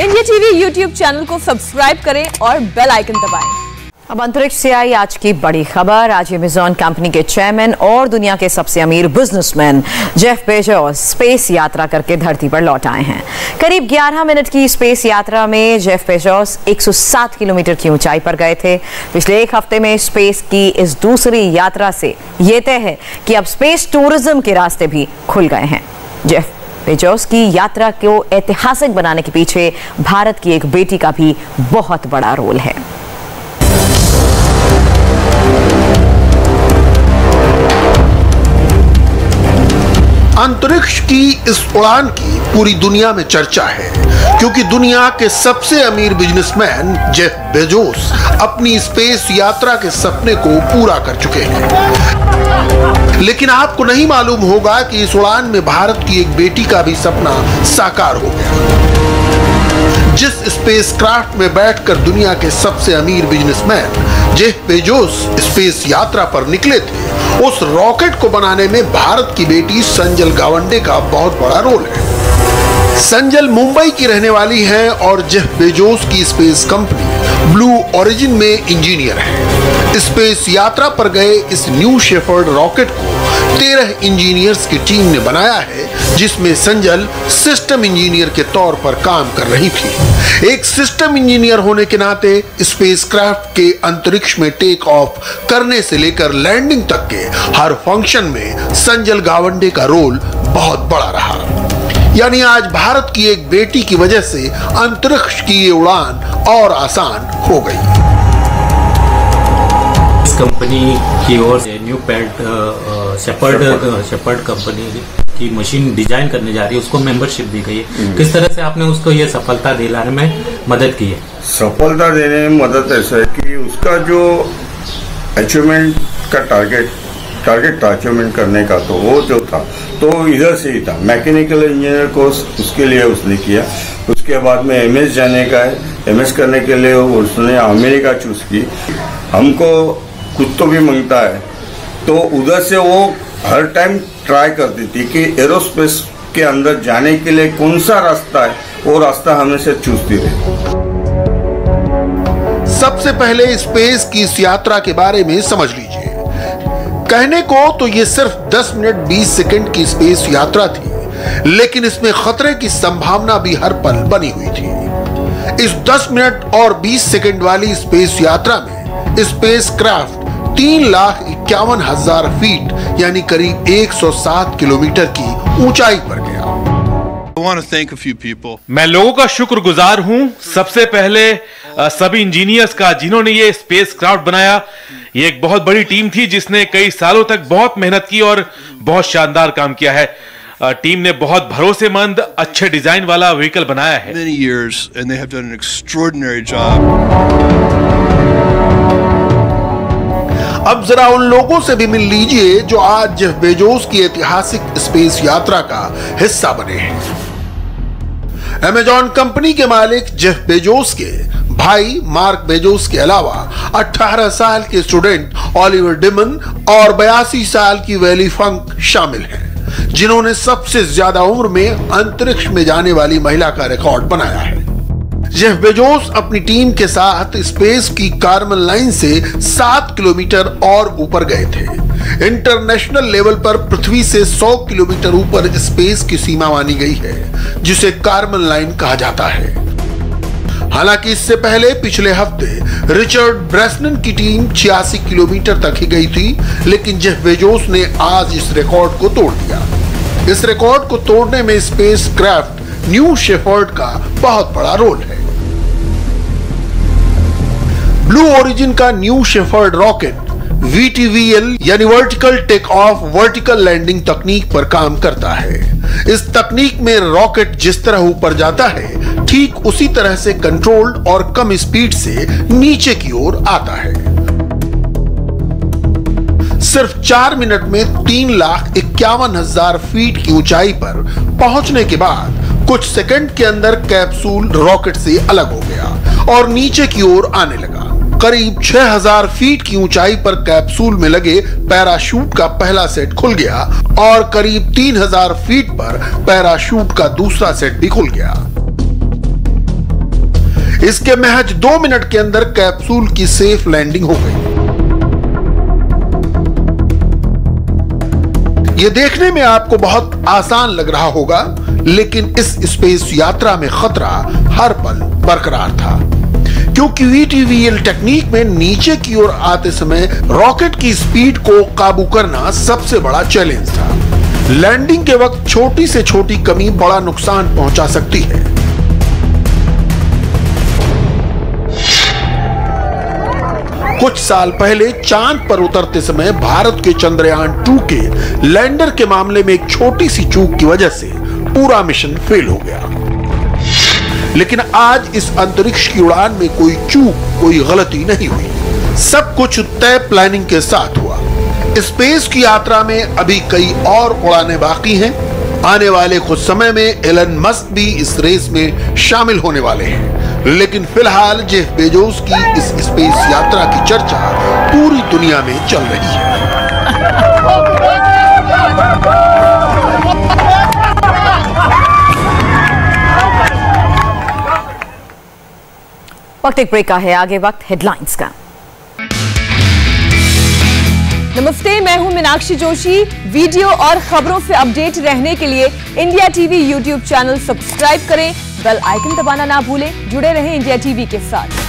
India TV YouTube channel को subscribe करें और बेल आइकन दबाएं। अब अंतरिक्ष से आई आज की बड़ी खबर। आज एमेजॉन कंपनी के चेयरमैन और दुनिया के सबसे अमीर बिजनेसमैन जेफ बेजोस स्पेस यात्रा करके धरती पर लौट आए हैं। करीब 11 मिनट की स्पेस यात्रा में जेफ बेजोस 107 किलोमीटर की ऊंचाई पर गए थे। पिछले एक हफ्ते में स्पेस की इस दूसरी यात्रा से ये तय है कि अब स्पेस टूरिज्म के रास्ते भी खुल गए हैं। जेफ बेजोस की यात्रा को ऐतिहासिक बनाने के पीछे भारत की एक बेटी का भी बहुत बड़ा रोल है। अंतरिक्ष की इस उड़ान की पूरी दुनिया में चर्चा है, क्योंकि दुनिया के सबसे अमीर बिजनेसमैन जेफ बेजोस अपनी स्पेस यात्रा के सपने को पूरा कर चुके हैं। लेकिन आपको नहीं मालूम होगा कि इस उड़ान में भारत की एक बेटी का भी सपना साकार हो गया। जिस स्पेसक्राफ्ट में बैठकर दुनिया के सबसे अमीर बिजनेसमैन जेफ बेजोस स्पेस यात्रा पर निकले थे, उस रॉकेट को बनाने में भारत की बेटी संजल गावंडे का बहुत बड़ा रोल है। संजल मुंबई की रहने वाली है और जेफ बेजोस की स्पेस कंपनी ब्लू ऑरिजिन में इंजीनियर है। स्पेस यात्रा पर गए इस न्यू शेफर्ड रॉकेट को 13 इंजीनियर्स की टीम ने बनाया है, जिसमें संजल सिस्टम इंजीनियर के तौर पर काम कर रही थी। एक सिस्टम इंजीनियर होने के नाते स्पेसक्राफ्ट के अंतरिक्ष में टेक ऑफ करने से लेकर लैंडिंग तक के हर फंक्शन में संजल गावंडे का रोल बहुत बड़ा रहा। यानी आज भारत की एक बेटी की वजह से अंतरिक्ष की ये उड़ान और आसान हो गई। इस कंपनी की ओर से न्यू शेपर्ड कंपनी की मशीन डिजाइन करने जा रही है, उसको मेंबरशिप दी गई है। किस तरह से आपने उसको ये सफलता दिलाने में मदद की है? सफलता देने में मदद ऐसा है कि उसका जो अचीवमेंट का टारगेट था अचीवमेंट करने का, तो वो जो था तो इधर से ही था। मैकेनिकल इंजीनियर कोर्स उसके लिए उसने किया। उसके बाद में एमएस जाने का है, एमएस करने के लिए उसने अमेरिका चूज की। हमको कुछ तो भी मांगता है तो उधर से वो हर टाइम ट्राई करती थी कि एरोस्पेस के अंदर जाने के लिए कौन सा रास्ता है, वो रास्ता हमेशा चूजती रही। सबसे पहले स्पेस की इस यात्रा के बारे में समझ लीजिए। कहने को तो ये सिर्फ 10 मिनट 20 सेकंड की स्पेस यात्रा थी, लेकिन इसमें खतरे की संभावना भी हर पल बनी हुई थी। इस 10 मिनट और 20 सेकंड वाली स्पेस यात्रा में स्पेसक्राफ्ट 3,51,000 फीट यानी करीब 107 किलोमीटर की ऊंचाई पर गया। मैं लोगों का शुक्रगुजार हूं, सबसे पहले सभी इंजीनियर्स का जिन्होंने ये स्पेसक्राफ्ट बनाया। ये एक बहुत बड़ी टीम थी जिसने कई सालों तक बहुत मेहनत की और बहुत शानदार काम किया है। टीम ने बहुत भरोसेमंद अच्छे डिजाइन वाला व्हीकल बनाया है। अब जरा उन लोगों से भी मिल लीजिए जो आज जेफ बेजोस की ऐतिहासिक स्पेस यात्रा का हिस्सा बने हैं। अमेज़न कंपनी के मालिक जेफ बेजोस के भाई मार्क बेजोस के अलावा 18 साल के स्टूडेंट ओलिवर डेमन और 82 साल की वैली फंक शामिल हैं, जिन्होंने सबसे ज्यादा उम्र में अंतरिक्ष में जाने वाली महिला का रिकॉर्ड बनाया है। जेफ बेजोस अपनी टीम के साथ स्पेस की कार्मन लाइन से 7 किलोमीटर और ऊपर गए थे। इंटरनेशनल लेवल पर पृथ्वी से 100 किलोमीटर ऊपर स्पेस की सीमा मानी गई है, जिसे कार्मन लाइन कहा जाता है। हालांकि इससे पहले पिछले हफ्ते रिचर्ड ब्रैसन की टीम 86 किलोमीटर तक ही गई थी, लेकिन जेफ बेजोस ने आज इस रिकॉर्ड को तोड़ दिया। इस रिकॉर्ड को तोड़ने में स्पेसक्राफ्ट न्यू शेफर्ड का बहुत बड़ा रोल है। ब्लू ओरिजिन का न्यू शेफर्ड रॉकेट VTOL यानी vertical take off vertical landing तकनीक पर काम करता है। इस तकनीक में रॉकेट जिस तरह ऊपर जाता है, ठीक उसी तरह से कंट्रोल्ड और कम स्पीड से नीचे की ओर आता है। सिर्फ 4 मिनट में 3,51,000 फीट की ऊंचाई पर पहुंचने के बाद कुछ सेकंड के अंदर कैप्सूल रॉकेट से अलग हो गया और नीचे की ओर आने लगा। करीब 6,000 फीट की ऊंचाई पर कैप्सूल में लगे पैराशूट का पहला सेट खुल गया और करीब 3,000 फीट पर पैराशूट का दूसरा सेट भी खुल गया। इसके महज 2 मिनट के अंदर कैप्सूल की सेफ लैंडिंग हो गई। ये देखने में आपको बहुत आसान लग रहा होगा, लेकिन इस स्पेस यात्रा में खतरा हर पल बरकरार था, क्योंकि VTOL टेक्निक में नीचे की ओर आते समय रॉकेट की स्पीड को काबू करना सबसे बड़ा चैलेंज था। लैंडिंग के वक्त छोटी से छोटी कमी बड़ा नुकसान पहुंचा सकती है। कुछ साल पहले चांद पर उतरते समय भारत के चंद्रयान 2 के लैंडर के मामले में एक छोटी सी चूक की वजह से पूरा मिशन फेल हो गया, लेकिन आज इस अंतरिक्ष की उड़ान में कोई चूक, कोई गलती नहीं हुई। सब कुछ तय प्लानिंग के साथ हुआ। स्पेस की यात्रा में अभी कई और उड़ानें बाकी हैं। आने वाले कुछ समय में एलन मस्क भी इस रेस में शामिल होने वाले हैं, लेकिन फिलहाल जेफ बेजोस की इस स्पेस यात्रा की चर्चा पूरी दुनिया में चल रही है। वक्त एक ब्रेक का है, आगे वक्त हेडलाइंस का। नमस्ते, मैं हूं मीनाक्षी जोशी। वीडियो और खबरों से अपडेट रहने के लिए India TV YouTube channel subscribe करें, बेल आइकन दबाना ना भूलें। जुड़े रहें इंडिया टीवी के साथ।